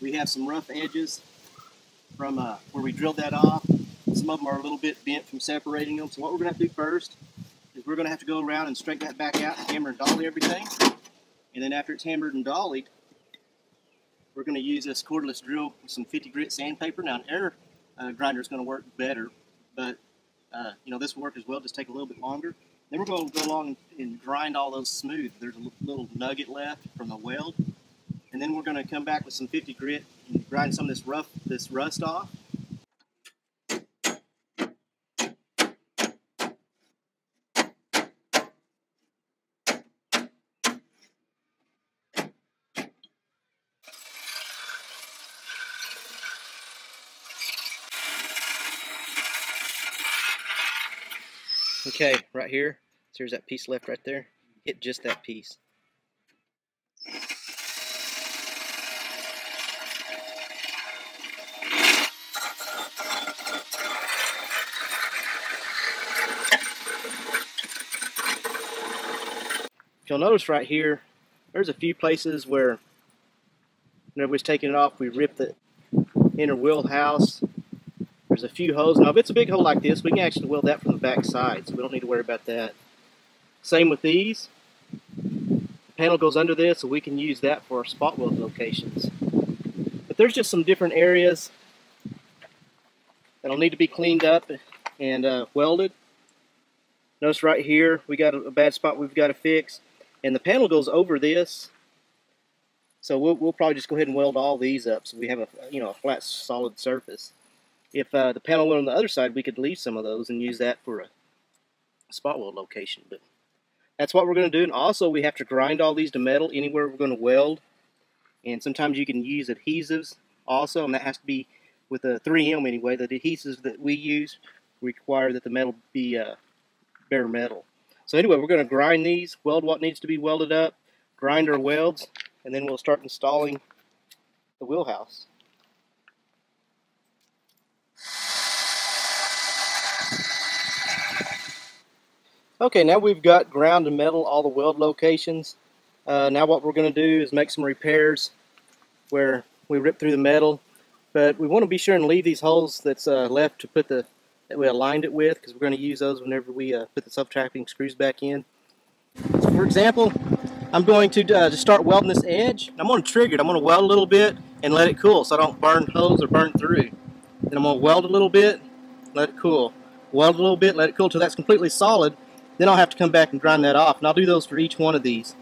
We have some rough edges from where we drilled that off. Some of them are a little bit bent from separating them. So what we're going to have to do first is we're going to have to go around and straighten that back out and hammer and dolly everything. And then after it's hammered and dollied, we're going to use this cordless drill with some 50 grit sandpaper. Now an air grinder is going to work better, but you know, this will work as well, just take a little bit longer. Then we're going to go along and grind all those smooth. There's a little nugget left from the weld. And then we're going to come back with some 50 grit and grind some of this rust off. Okay, right here, so there's that piece left right there. Hit just that piece. You'll notice right here, there's a few places where whenever we're taking it off, we rip the inner wheel house. There's a few holes. Now if it's a big hole like this, we can actually weld that from the back side, so we don't need to worry about that. Same with these. The panel goes under this, so we can use that for our spot weld locations. But there's just some different areas that'll need to be cleaned up and welded. Notice right here, we got a bad spot we've got to fix. And the panel goes over this, so we'll probably just go ahead and weld all these up so we have a, you know, a flat, solid surface. If the panel were on the other side, we could leave some of those and use that for a spot weld location. But that's what we're going to do. And also, we have to grind all these to metal anywhere we're going to weld. And sometimes you can use adhesives also, and that has to be with a 3M anyway. The adhesives that we use require that the metal be bare metal. So anyway, we're going to grind these, weld what needs to be welded up, grind our welds, and then we'll start installing the wheel house. Okay, now we've got ground and metal all the weld locations. Now what we're going to do is make some repairs where we rip through the metal, but we want to be sure and leave these holes that's left to put the that we aligned it with, because we're going to use those whenever we put the self-tapping screws back in. So for example, I'm going to just start welding this edge. I'm going to trigger it. I'm going to weld a little bit and let it cool so I don't burn holes or burn through. Then I'm going to weld a little bit, let it cool. Weld a little bit, let it cool till that's completely solid. Then I'll have to come back and grind that off. And I'll do those for each one of these.